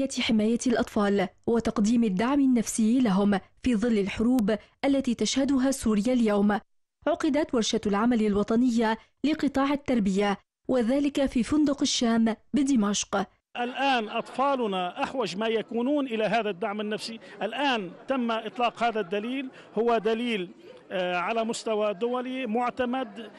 أهمية حماية الأطفال وتقديم الدعم النفسي لهم في ظل الحروب التي تشهدها سوريا اليوم، عقدت ورشة العمل الوطنية لقطاع التربية وذلك في فندق الشام بدمشق. الآن أطفالنا أحوج ما يكونون إلى هذا الدعم النفسي. الآن تم إطلاق هذا الدليل، هو دليل على مستوى دولي معتمد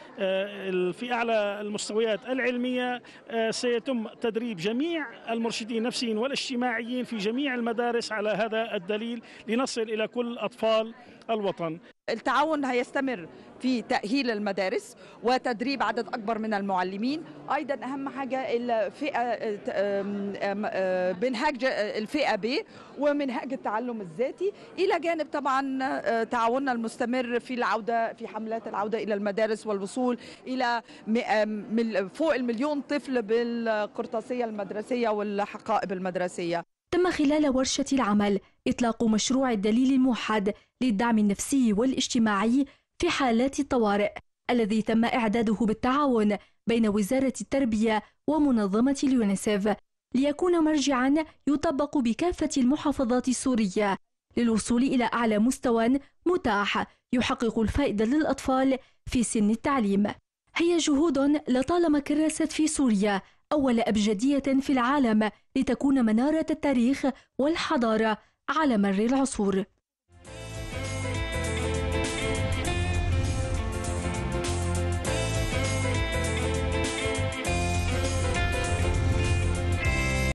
في أعلى المستويات العلمية. سيتم تدريب جميع المرشدين النفسيين والاجتماعيين في جميع المدارس على هذا الدليل لنصل إلى كل أطفال الوطن. التعاون هيستمر في تأهيل المدارس وتدريب عدد أكبر من المعلمين. أيضا أهم حاجة الفئة بنهاج الفئة ب ومنهاج التعلم الذاتي، إلى جانب طبعا تعاوننا المستمر في العودة في حملات العودة إلى المدارس والوصول إلى فوق المليون طفل بالقرطاسية المدرسية والحقائب المدرسية. تم خلال ورشة العمل إطلاق مشروع الدليل الموحد للدعم النفسي والاجتماعي في حالات الطوارئ الذي تم إعداده بالتعاون بين وزارة التربية ومنظمة اليونسيف ليكون مرجعا يطبق بكافة المحافظات السورية للوصول إلى أعلى مستوى متاح يحقق الفائدة للأطفال في سن التعليم. هي جهود لطالما كرست في سوريا أول أبجدية في العالم لتكون منارة التاريخ والحضارة على مر العصور.